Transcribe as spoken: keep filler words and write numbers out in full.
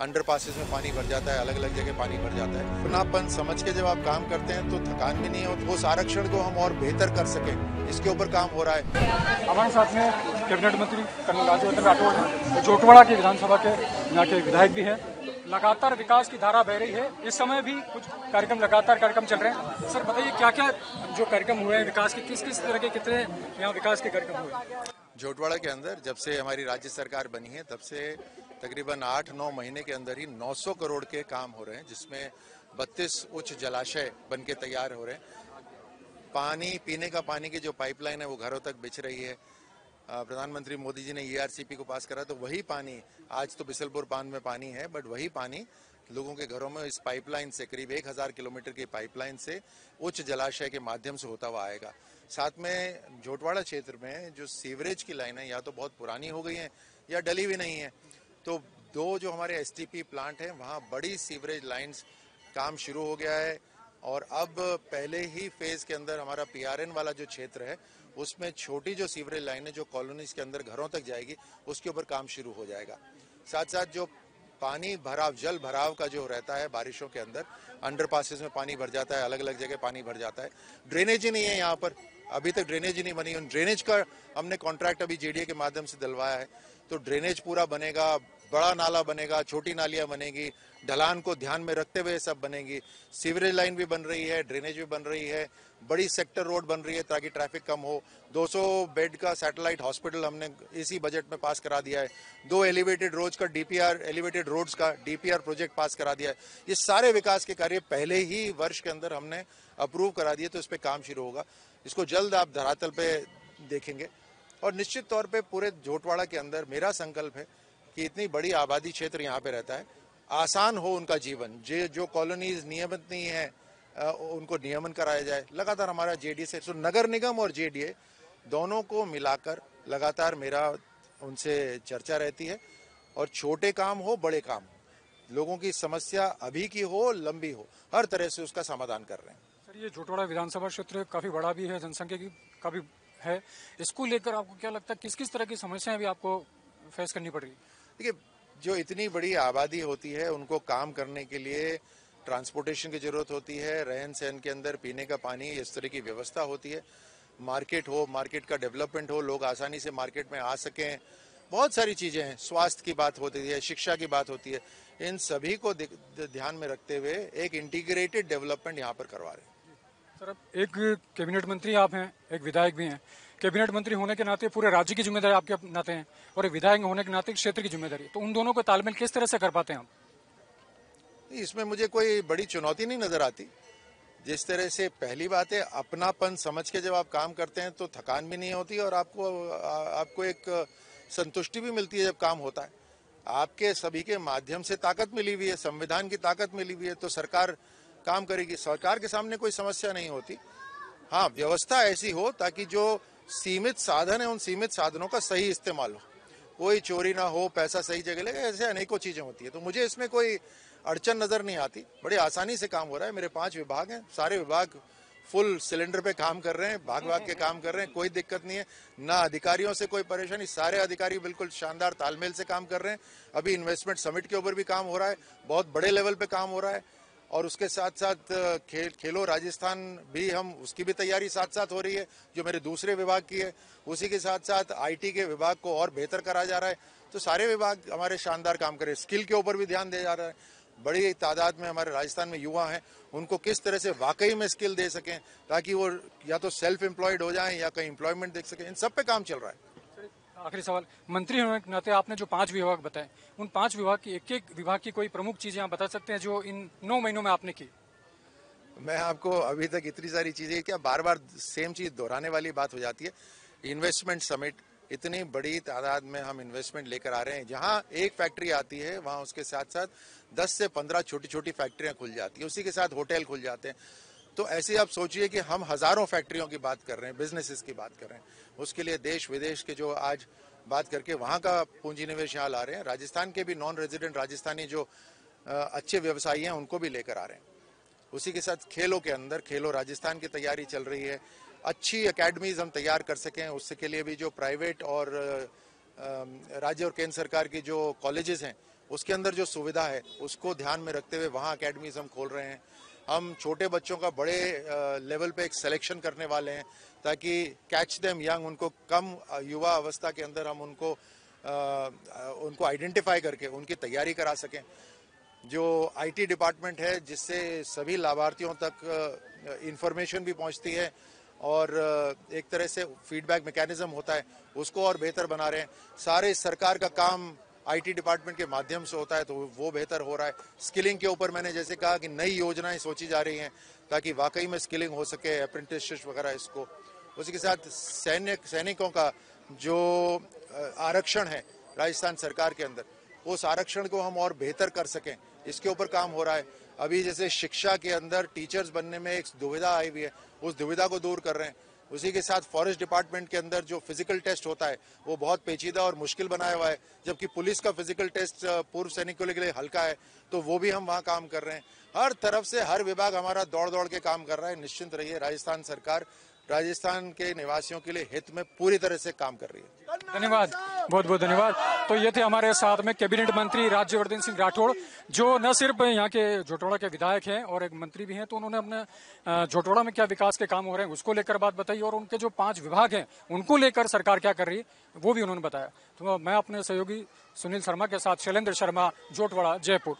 Underpasses में पानी भर जाता है, अलग अलग जगह पानी भर जाता है। अपनापन समझ के जब आप काम करते हैं तो थकान भी नहीं है, और उस आरक्षण को हम और बेहतर कर सकें इसके ऊपर काम हो रहा है। हमारे साथ में कैबिनेट मंत्री कर्नल राज्यवर्धन राठौड़ हैं, झोटवाड़ा के विधानसभा के यहाँ के विधायक भी हैं। लगातार विकास की धारा बह रही है, इस समय भी कुछ कार्यक्रम लगातार कार्यक्रम चल रहे हैं। सर बताइए क्या क्या जो कार्यक्रम हुए हैं विकास के, किस किस तरह के कितने यहाँ विकास के कार्यक्रम हुए? झोटवाड़ा के अंदर जब से हमारी राज्य सरकार बनी है तब से तकरीबन आठ नौ महीने के अंदर ही नौ सौ करोड़ के काम हो रहे हैं, जिसमें बत्तीस उच्च जलाशय बन के तैयार हो रहे हैं। पानी पीने का पानी की जो पाइपलाइन है वो घरों तक बिछ रही है। प्रधानमंत्री मोदी जी ने ई आर सी पी को पास करा तो वही पानी आज तो बिसलपुर बांध में पानी है, बट वही पानी लोगों के घरों में इस पाइपलाइन से करीब एक हज़ार किलोमीटर की पाइपलाइन से उच्च जलाशय के माध्यम से होता हुआ आएगा। साथ में झोटवाड़ा क्षेत्र में जो सीवरेज की लाइन है या तो बहुत पुरानी हो गई है या डली भी नहीं है, तो दो जो हमारे एस टी पी प्लांट हैं वहाँ बड़ी सीवरेज लाइन्स काम शुरू हो गया है। और अब पहले ही फेज के अंदर हमारा पी आर एन वाला जो क्षेत्र है उसमें छोटी जो सीवरेज लाइन है जो कॉलोनीज के अंदर घरों तक जाएगी उसके ऊपर काम शुरू हो जाएगा। साथ साथ जो पानी भराव जल भराव का जो रहता है बारिशों के अंदर, अंडरपासेस में पानी भर जाता है, अलग अलग जगह पानी भर जाता है, ड्रेनेज ही नहीं है यहाँ पर, अभी तक ड्रेनेज ही नहीं बनी। उन ड्रेनेज का हमने कॉन्ट्रैक्ट अभी जेडीए के माध्यम से दिलवाया है, तो ड्रेनेज पूरा बनेगा, बड़ा नाला बनेगा, छोटी नालियाँ बनेगी, ढलान को ध्यान में रखते हुए सब बनेगी। सीवरेज लाइन भी बन रही है, ड्रेनेज भी बन रही है, बड़ी सेक्टर रोड बन रही है ताकि ट्रैफिक कम हो। दो सौ बेड का सैटेलाइट हॉस्पिटल हमने इसी बजट में पास करा दिया है। दो एलिवेटेड रोड्स का D P R elevated roads का D P R project pass करा दिया है। ये सारे विकास के कार्य पहले ही वर्ष के अंदर हमने अप्रूव करा दिए, तो इस पर काम शुरू होगा। इसको जल्द आप धरातल पर देखेंगे। और निश्चित तौर पर पूरे झोटवाड़ा के अंदर मेरा संकल्प है कि इतनी बड़ी आबादी क्षेत्र यहाँ पे रहता है, आसान हो उनका जीवन। जे जो कॉलोनीज नियमित नहीं है उनको नियमन कराया जाए। लगातार हमारा जे डी ए से तो नगर निगम और जे डी ए दोनों को मिलाकर लगातार मेरा उनसे चर्चा रहती है, और छोटे काम हो बड़े काम हो, लोगों की समस्या अभी की हो लंबी हो, हर तरह से उसका समाधान कर रहे हैं। सर ये झोटवाड़ा विधानसभा क्षेत्र काफ़ी बड़ा भी है, जनसंख्या की काफ़ी है, इसको लेकर आपको क्या लगता है किस किस तरह की समस्याएँ भी आपको फेस करनी पड़ रही? देखिए जो इतनी बड़ी आबादी होती है उनको काम करने के लिए ट्रांसपोर्टेशन की ज़रूरत होती है, रहन सहन के अंदर पीने का पानी इस तरह की व्यवस्था होती है, मार्केट हो, मार्केट का डेवलपमेंट हो, लोग आसानी से मार्केट में आ सकें, बहुत सारी चीज़ें हैं। स्वास्थ्य की बात होती है, शिक्षा की बात होती है, इन सभी को ध्यान में रखते हुए एक इंटीग्रेटेड डेवलपमेंट यहाँ पर करवा रहे हैं। सर अब एक कैबिनेट मंत्री आप हैं, एक विधायक भी हैं, कैबिनेट मंत्री होने के नाते पूरे राज्य की जिम्मेदारी आपके नाते हैं और एक विधायक होने के नाते क्षेत्र की जिम्मेदारी, तो उन दोनों को तालमेल किस तरह से कर पाते हैं आप? इसमें मुझे कोई बड़ी चुनौती नहीं नजर आती। जिस तरह से पहली बात है अपनापन समझ के जब आप काम करते हैं तो थकान भी नहीं होती, और आपको आपको एक संतुष्टि भी मिलती है जब काम होता है। आपके सभी के माध्यम से ताकत मिली हुई है, संविधान की ताकत मिली हुई है, तो सरकार काम करेगी। सरकार के सामने कोई समस्या नहीं होती। हाँ, व्यवस्था ऐसी हो ताकि जो सीमित साधन है उन सीमित साधनों का सही इस्तेमाल हो, कोई चोरी ना हो, पैसा सही जगह लगे, ऐसे अनेकों चीज़ें होती है। तो मुझे इसमें कोई अड़चन नज़र नहीं आती, बड़ी आसानी से काम हो रहा है। मेरे पांच विभाग हैं, सारे विभाग फुल सिलेंडर पे काम कर रहे हैं, भाग भाग के काम कर रहे हैं, कोई दिक्कत नहीं है, ना अधिकारियों से कोई परेशानी। सारे अधिकारी बिल्कुल शानदार तालमेल से काम कर रहे हैं। अभी इन्वेस्टमेंट समिट के ऊपर भी काम हो रहा है, बहुत बड़े लेवल पर काम हो रहा है, और उसके साथ साथ खेल खेलो राजस्थान भी हम उसकी भी तैयारी साथ साथ हो रही है जो मेरे दूसरे विभाग की है। उसी के साथ साथ आई टी के विभाग को और बेहतर करा जा रहा है, तो सारे विभाग हमारे शानदार काम कर रहे हैं। स्किल के ऊपर भी ध्यान दिया जा रहा है, बड़ी तादाद में हमारे राजस्थान में युवा हैं, उनको किस तरह से वाकई में स्किल दे सकें ताकि वो या तो सेल्फ एम्प्लॉयड हो जाएँ या कहीं एम्प्लॉयमेंट देख सकें, इन सब पे काम चल रहा है। आखिरी सवाल, मंत्री होने के नाते आपने जो पांच विभाग बताए उन पांच विभाग की एक एक विभाग की कोई प्रमुख चीजें आप बता सकते हैं जो इन नौ महीनों में आपने की? मैं आपको अभी तक इतनी सारी चीजें, क्या बार बार सेम चीज दोहराने वाली बात हो जाती है। इन्वेस्टमेंट समिट, इतनी बड़ी तादाद में हम इन्वेस्टमेंट लेकर आ रहे हैं, जहाँ एक फैक्ट्री आती है वहाँ उसके साथ साथ दस से पंद्रह छोटी छोटी फैक्ट्रियाँ खुल जाती है, उसी के साथ होटल खुल जाते हैं। तो ऐसे आप सोचिए कि हम हज़ारों फैक्ट्रियों की बात कर रहे हैं, बिजनेसेस की बात कर रहे हैं, उसके लिए देश विदेश के जो आज बात करके वहाँ का पूंजी निवेश यहाँ ला रहे हैं, राजस्थान के भी नॉन रेजिडेंट राजस्थानी जो अच्छे व्यवसायी हैं उनको भी लेकर आ रहे हैं। उसी के साथ खेलों के अंदर खेलो राजस्थान की तैयारी चल रही है, अच्छी अकेडमीज़ हम तैयार कर सकें, उसके लिए भी जो प्राइवेट और राज्य और केंद्र सरकार की जो कॉलेजेस हैं उसके अंदर जो सुविधा है उसको ध्यान में रखते हुए वहाँ अकेडमीज हम खोल रहे हैं। हम छोटे बच्चों का बड़े लेवल पे एक सिलेक्शन करने वाले हैं ताकि कैच देम यंग, उनको कम युवा अवस्था के अंदर हम उनको आ, उनको आइडेंटिफाई करके उनकी तैयारी करा सकें। जो आईटी डिपार्टमेंट है जिससे सभी लाभार्थियों तक इंफॉर्मेशन भी पहुंचती है और एक तरह से फीडबैक मैकेनिज्म होता है, उसको और बेहतर बना रहे हैं। सारे सरकार का काम आईटी डिपार्टमेंट के माध्यम से होता है तो वो बेहतर हो रहा है। स्किलिंग के ऊपर मैंने जैसे कहा कि नई योजनाएं सोची जा रही हैं ताकि वाकई में स्किलिंग हो सके, अप्रेंटिसशिप वगैरह। इसको उसी के साथ सैनिक सैनिकों का जो आरक्षण है राजस्थान सरकार के अंदर, उस आरक्षण को हम और बेहतर कर सकें, इसके ऊपर काम हो रहा है। अभी जैसे शिक्षा के अंदर टीचर्स बनने में एक दुविधा आई हुई है, उस दुविधा को दूर कर रहे हैं। उसी के साथ फॉरेस्ट डिपार्टमेंट के अंदर जो फिजिकल टेस्ट होता है वो बहुत पेचीदा और मुश्किल बनाया हुआ है, जबकि पुलिस का फिजिकल टेस्ट पूर्व सैनिकों के लिए हल्का है, तो वो भी हम वहाँ काम कर रहे हैं। हर तरफ से हर विभाग हमारा दौड़ दौड़ के काम कर रहा है। निश्चिंत रहिए, राजस्थान सरकार राजस्थान के निवासियों के लिए हित में पूरी तरह से काम कर रही है। धन्यवाद, बहुत बहुत धन्यवाद। तो ये थे हमारे साथ में कैबिनेट मंत्री राज्यवर्धन सिंह राठौड़, जो न सिर्फ यहाँ के झोटवाड़ा के विधायक हैं और एक मंत्री भी हैं। तो उन्होंने अपने झोटवाड़ा में क्या विकास के काम हो रहे हैं उसको लेकर बात बताई, और उनके जो पांच विभाग हैं उनको लेकर सरकार क्या कर रही है वो भी उन्होंने बताया। तो मैं अपने सहयोगी सुनील शर्मा के साथ, शैलेन्द्र शर्मा, झोटवाड़ा, जयपुर।